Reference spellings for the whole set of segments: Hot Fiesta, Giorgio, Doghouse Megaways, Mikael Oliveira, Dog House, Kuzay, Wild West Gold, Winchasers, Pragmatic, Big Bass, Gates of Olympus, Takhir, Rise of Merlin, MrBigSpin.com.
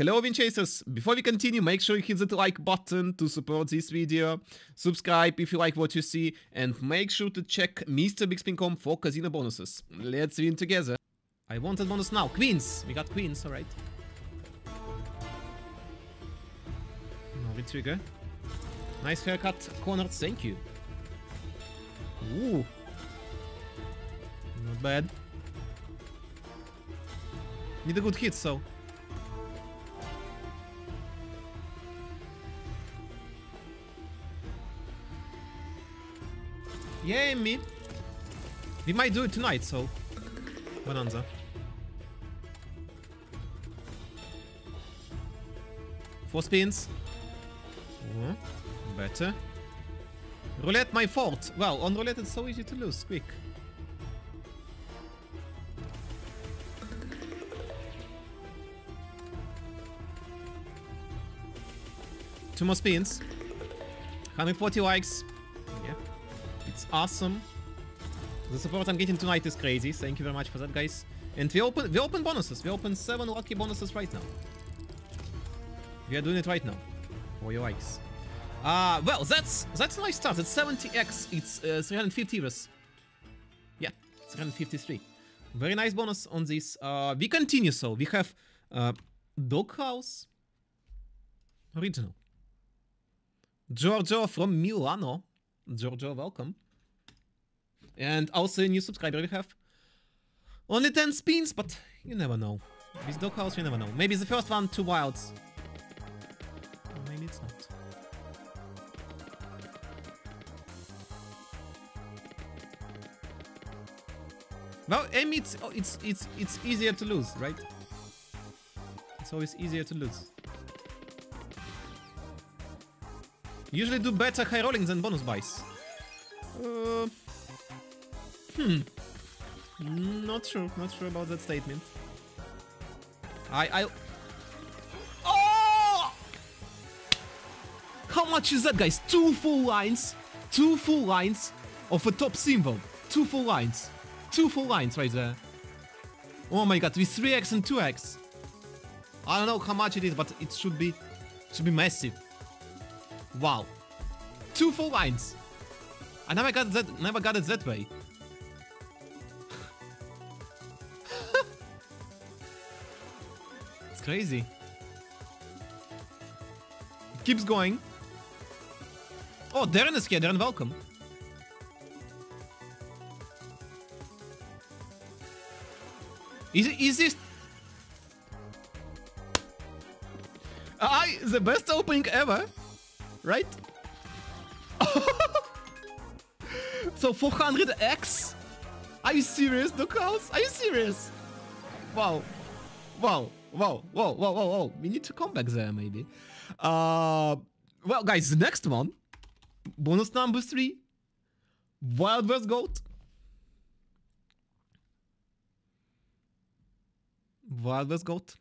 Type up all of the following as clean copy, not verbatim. Hello Winchasers! Before we continue, make sure you hit that like button to support this video, subscribe if you like what you see, and make sure to check MrBigSpin.com for casino bonuses. Let's win together! I want that bonus now! Queens! We got queens, alright. Now we trigger. Nice haircut, Conrad, thank you. Ooh! Not bad. Need a good hit, so... Yeah, me. We might do it tonight, so... Bonanza. Four spins. Oh, better. Roulette, my fault. Well, on roulette it's so easy to lose. Quick. Two more spins. 140 likes. It's awesome. The support I'm getting tonight is crazy. Thank you very much for that, guys. And we open bonuses. We open 7 lucky bonuses right now. We are doing it right now. For your likes. Well, that's a nice start. It's 70x. It's 350 euros. Yeah, 353. Very nice bonus on this. We continue. So we have Doghouse original. Giorgio from Milano. Giorgio, welcome. And also a new subscriber we have. Only 10 spins, but you never know. With Doghouse, you never know. Maybe the first one, 2 wilds. Or maybe it's not. Well, Amy, it's easier to lose, right? It's always easier to lose. Usually do better high rolling than bonus buys. Not sure about that statement. Oh! How much is that, guys? 2 full lines of a top symbol. 2 full lines right there. Oh my god, with 3x and 2x. I don't know how much it is, but it should be massive. Wow, 2 full lines. I never got it that way. It's crazy. It keeps going. Oh, Darren is here. Darren, welcome. Is this? The best opening ever. Right? So 400x? Are you serious, Doghouse? Are you serious? Wow. Wow. Wow. Wow. Wow. Wow. Wow. We need to come back there, maybe. Well, guys, the next one. Bonus number 3. Wild West Gold. Wild West Gold.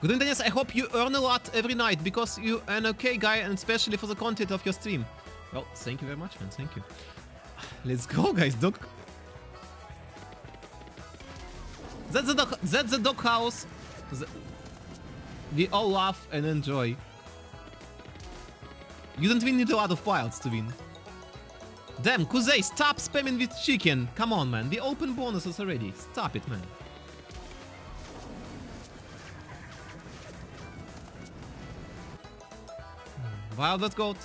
Good evening, Dennis. I hope you earn a lot every night because you're an okay guy and especially for the content of your stream. Well, thank you very much, man. Thank you. Let's go, guys. Dog. That's the Doghouse we all love and enjoy. You don't really need a lot of wilds to win. Damn, Kuzay, stop spamming with chicken. Come on, man. We open bonuses already. Stop it, man. Wild West Gold.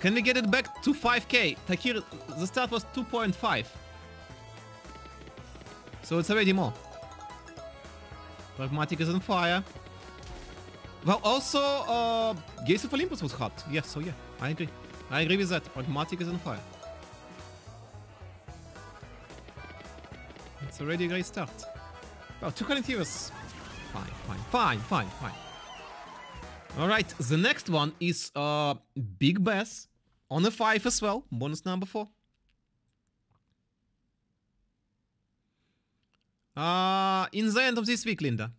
Can we get it back to 5k? Takhir, the start was 2.5. So it's already more. Pragmatic is on fire. Well, also, Gates of Olympus was hot. Yeah, so yeah, I agree. I agree with that. Pragmatic is on fire. It's already a great start. Oh, 200 euros. Fine. Alright, the next one is Big Bass on a 5 as well. Bonus number 4. In the end of this week, Linda.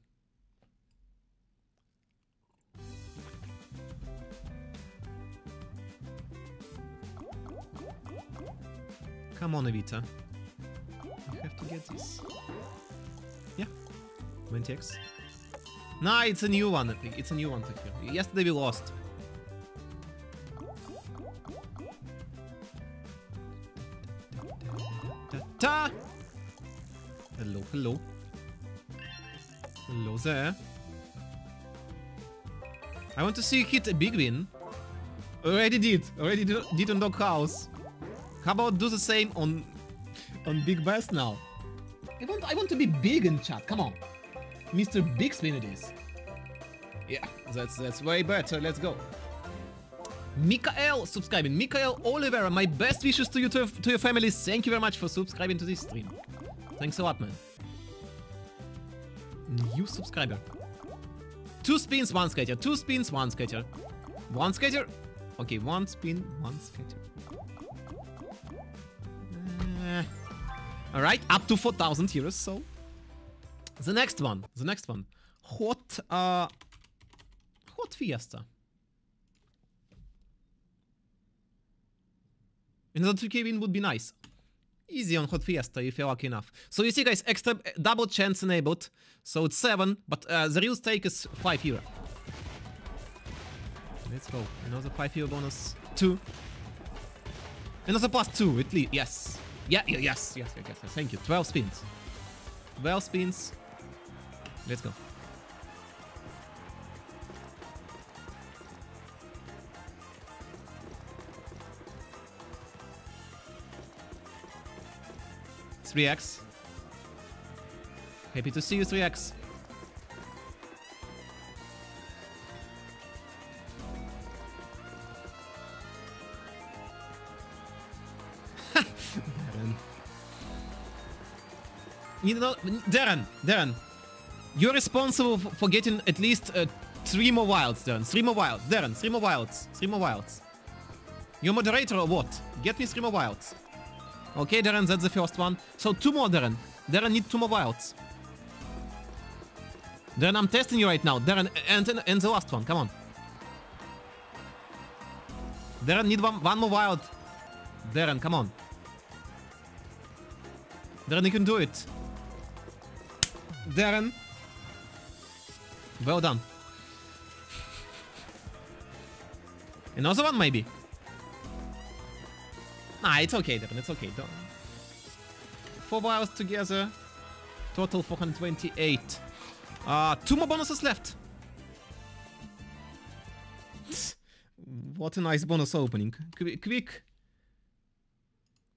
Come on, Evita. I have to get this. Yeah. 20x. Nah, it's a new one, I think. It's a new one, Takhir. Yesterday we lost. Ta-ta! Hello, hello. Hello there. I want to see you hit a big win. Already did. Already did on Doghouse. How about do the same on Big Bass now? I want to be big in chat. Come on, MrBigSpin it is. Yeah, that's way better. Let's go. Mikael subscribing. Mikael Oliveira, my best wishes to you to your families. Thank you very much for subscribing to this stream. Thanks a lot, man. New subscriber. 2 spins, 1 skater. 2 spins, 1 skater. 1 skater. Okay, 1 spin, 1 skater. Alright, up to 4,000 euros, so... The next one. Hot Fiesta. Another 2k win would be nice. Easy on Hot Fiesta if you're lucky enough. So you see, guys, extra double chance enabled. So it's 7, but the real stake is 5 euro. Let's go. Another 5 euro bonus. 2. Another +2, at least. Yes. Yes. Thank you. 12 spins. 12 spins. Let's go. $3x. Happy to see you, $3x. Darren, you're responsible for getting at least 3 more wilds, Darren. 3 more wilds, Darren. 3 more wilds. 3 more wilds. You're moderator or what? Get me 3 more wilds. Okay, Darren, that's the first one. So 2 more, Darren. Darren need 2 more wilds. Darren, I'm testing you right now. Darren, and the last one. Come on. Darren need one more wild. Darren, come on. Darren, you can do it. Darren, well done. Another one, maybe? Nah, it's okay, Darren, it's okay. Don't. 4 wilds together. Total 428. 2 more bonuses left. What a nice bonus opening. Quick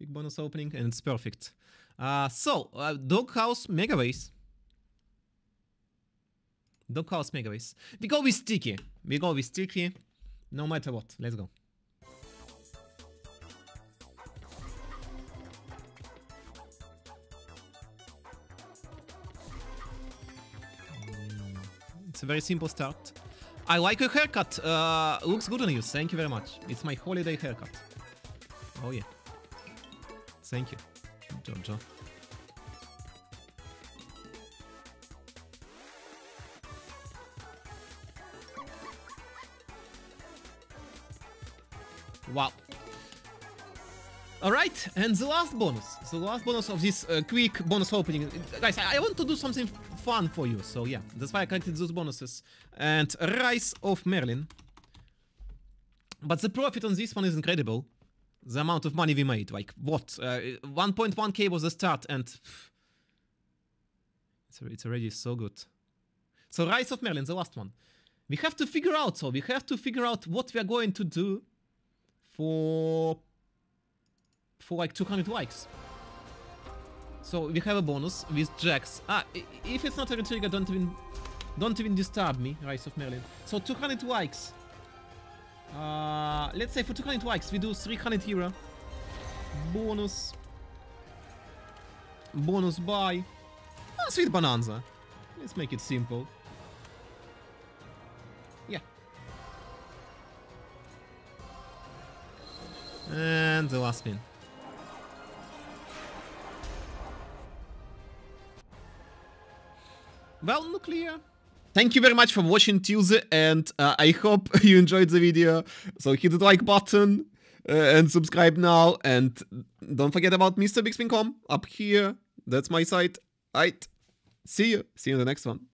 bonus opening, and it's perfect. So, Doghouse Megaways. Doghouse Megaways. We go with sticky. We go with sticky. No matter what. Let's go. It's a very simple start. I like your haircut. Looks good on you. Thank you very much. It's my holiday haircut. Oh yeah. Thank you, Giorgio. Wow. Alright, and the last bonus of this quick bonus opening. Guys, I want to do something fun for you, so yeah, that's why I collected those bonuses. And Rise of Merlin. But the profit on this one is incredible. The amount of money we made, like what? 1.1k was the start, and it's already so good. So Rise of Merlin, the last one. We have to figure out, what we are going to do for like 200 likes. So we have a bonus with Jax. If it's not a trigger, don't even disturb me, Rise of Merlin. So 200 likes. Let's say for 200 likes we do 300 euro. Bonus buy. Sweet Bonanza. Let's make it simple. Yeah. And the last spin. Well, nuclear. Thank you very much for watching till the end. I hope you enjoyed the video. So hit the like button and subscribe now. And Don't forget about MrBigSpin.com up here. That's my site. All right. See you. See you in the next one.